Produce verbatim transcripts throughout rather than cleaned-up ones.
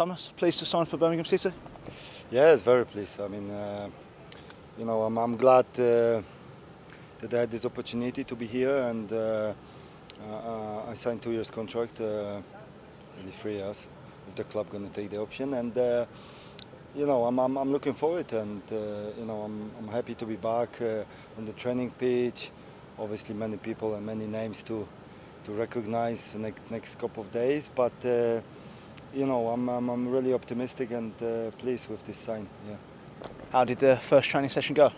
Tomasz, pleased to sign for Birmingham City? Yeah, it's very pleased. I mean, uh, you know, I'm, I'm glad uh, that I had this opportunity to be here, and uh, uh, I signed two years contract, uh, really three years, if the club going to take the option. And uh, you know, I'm, I'm, I'm looking forward, and uh, you know, I'm, I'm happy to be back uh, on the training pitch. Obviously, many people and many names to to recognise the next, next couple of days, but uh, you know, I'm, I'm, I'm really optimistic and uh, pleased with this sign. Yeah. How did the first training session go?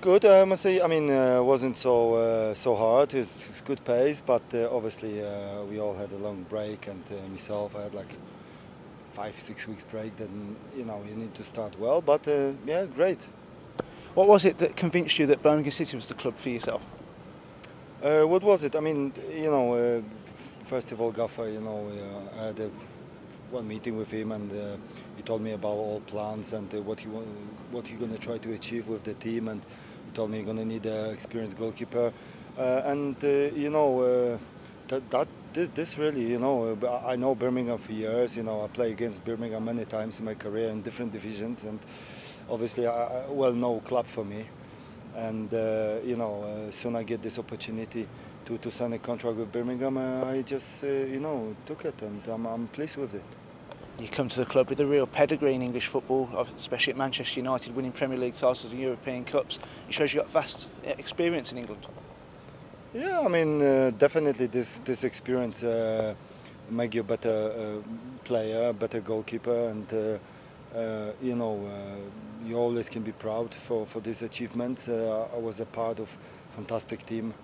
Good, I must say. I mean, it uh, wasn't so uh, so hard. It's, it's good pace, but uh, obviously uh, we all had a long break, and uh, myself, I had like five, six weeks break. Then you know, you need to start well, but uh, yeah, great. What was it that convinced you that Birmingham City was the club for yourself? Uh, what was it? I mean, you know, uh, first of all, Gaffer, you know, uh, I had a, one meeting with him, and uh, he told me about all plans and uh, what he want, what he's going to try to achieve with the team, and he told me he's going to need an experienced goalkeeper, uh, and uh, you know, uh, that that this this really, you know, I know Birmingham for years. You know, I play against Birmingham many times in my career in different divisions, and obviously, I, I well know club for me. And, uh, you know, uh, soon I get this opportunity to, to sign a contract with Birmingham, uh, I just, uh, you know, took it, and I'm, I'm pleased with it. You come to the club with a real pedigree in English football, especially at Manchester United, winning Premier League titles and European Cups. It shows you've got vast experience in England. Yeah, I mean, uh, definitely this, this experience uh, makes you a better uh, player, better goalkeeper, and, uh, uh, you know, uh, you always can be proud for, for these achievements. Uh, I was a part of a fantastic team,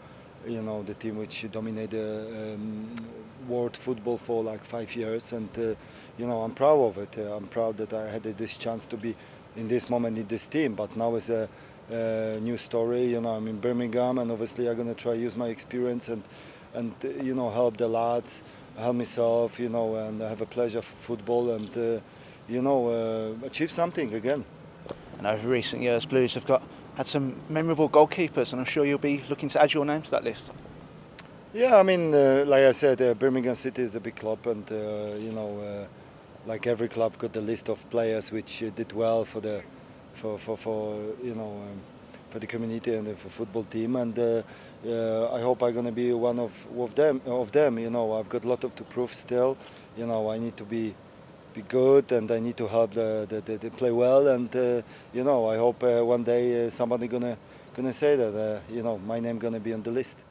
you know, the team which dominated um, world football for like five years. And, uh, you know, I'm proud of it. Uh, I'm proud that I had this chance to be in this moment in this team. But now it's a, a new story. You know, I'm in Birmingham, and obviously I'm going to try to use my experience and, and uh, you know, help the lads, help myself, you know, and have a pleasure for football and, uh, you know, uh, achieve something again. And over recent years, Blues have got had some memorable goalkeepers, and I'm sure you'll be looking to add your name to that list. Yeah, I mean, uh, like I said, uh, Birmingham City is a big club, and uh, you know, uh, like every club, got the list of players which uh, did well for the for for, for you know um, for the community and the for football team, and uh, uh, I hope I'm going to be one of of them. Of them, you know, I've got a lot of to prove still. You know, I need to be. be good, and I need to help the, the, the, the play well, and uh, you know, I hope uh, one day uh, somebody gonna gonna say that uh, you know, my name gonna be on the list.